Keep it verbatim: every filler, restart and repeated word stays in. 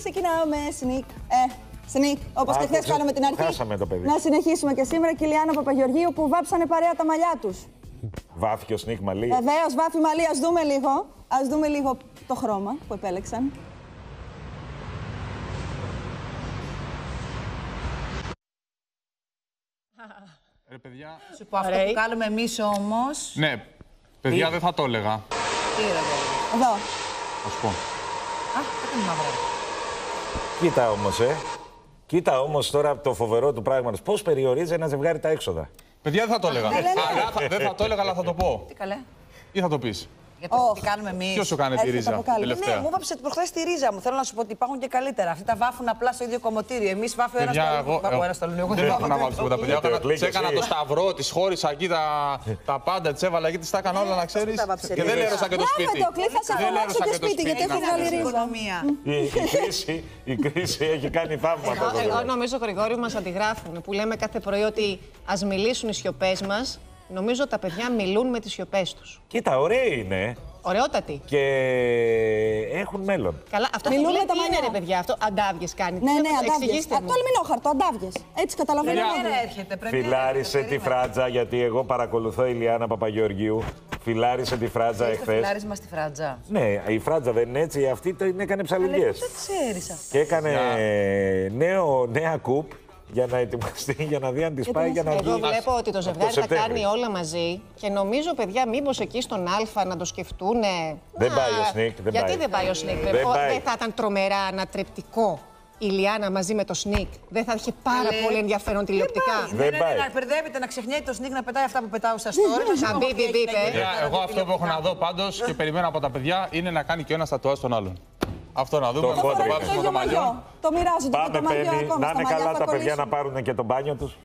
Ξεκινάμε, Σνίκ. Ε, Σνίκ, όπως και χθες κάναμε την αρχή. Χάσαμε το παιδί. Να συνεχίσουμε και σήμερα. Και η Ηλιάνα Παπαγεωργίου που βάψανε παρέα τα μαλλιά τους. Βάφει και ο Σνίκ μαλλί. Βεβαίως, βάφει μαλλί. Ας δούμε λίγο. Ας δούμε λίγο το χρώμα που επέλεξαν. Ρε παιδιά. Σου πω, αυτό που κάνουμε εμείς όμως. Ναι, παιδιά, δεν θα το έλεγα. Τι ρε παιδιά. Εδώ. Ας πω. Α, δεν είναι μαύρο. Κοίτα όμως, ε. Κοίτα όμως τώρα το φοβερό του πράγματος. Πώς περιορίζει ένα ζευγάρι τα έξοδα. Παιδιά, δεν θα το έλεγα. Δεν θα το έλεγα, αλλά θα το πω. Τι καλέ. Ή θα το πεις. Γιατί τι κάνουμε εμείς. Ποιος σου κάνει τη ρίζα τελευταία. Ναι, μου βάψε προχθές τη ρίζα μου. Θέλω να σου πω ότι υπάρχουν και καλύτερα. Αυτοί τα βάφουν απλά στο ίδιο κομμωτήριο. Εμείς βάφουμε ένα στο λουνιό. Δεν βάφω να βάφω τα παιδιά. Έκανα το σταυρό τη, χώρισα εκεί τα πάντα, τη έβαλα εκεί, τη τα έκανα όλα να ξέρει. Και δεν έρωσα και το σπίτι. Δεν έρωσα και το σπίτι, γιατί έχω βγάλει ρίζα. Η κρίση έχει κάνει θαύματα. Εγώ νομίζω, Γρηγόρη, μας αντιγράφουν που λέμε κάθε πρωί ότι ας μιλήσουν οι σιωπές μας. Νομίζω τα παιδιά μιλούν με τις σιωπές τους. Κοίτα, ωραία είναι. Ωραιότατη. Και έχουν μέλλον. Καλά, αυτό μιλούν που λέει τι είναι ρε παιδιά, αυτό αντάβγες κάνει. Ναι, ναι, αντάβγες. Το αλμινόχαρτο, αντάβγες. Έτσι καταλαβαίνω. Φιλάρισε τη φράτζα, γιατί εγώ παρακολουθώ η Ηλιάνα Παπαγεωργίου. Φιλάρισε τη φράτζα εχθές. Φιλάρισμα στη φράτζα. Ναι, η φράτζα δεν είναι έτσι, αυτή την έκανε ψαλιδιές. Δεν ξέρεις αυτό. Και έκανε νέα κουπ. Για να ετοιμαστεί, για να δει αν τη πάει, για να δει. Εγώ βλέπω ότι το ζευγάρι τα κάνει όλα μαζί και νομίζω, παιδιά, μήπως εκεί στον Α να το σκεφτούνε. Δεν πάει ο Σνίκ. Γιατί δεν πάει ο Σνίκ, δεν θα ήταν τρομερά ανατρεπτικό η Ηλιάνα μαζί με το Σνίκ. Δεν θα είχε πάρα πολύ ενδιαφέρον τηλεοπτικά. Δεν πάει. Να μπερδεύεται, να ξεχνιέται το Σνίκ να πετάει αυτά που πετάω στα story. Να μπει, μπει, εγώ αυτό που έχω να δω πάντως και περιμένω από τα παιδιά είναι να κάνει και ένα τατουάζ στον άλλον. Αυτό να δούμε. Το, το, το, το, το μοιράζονται. Πάμε, το μαλλιό. Να είναι καλά τα παιδιά να πάρουν και το μπάνιο τους.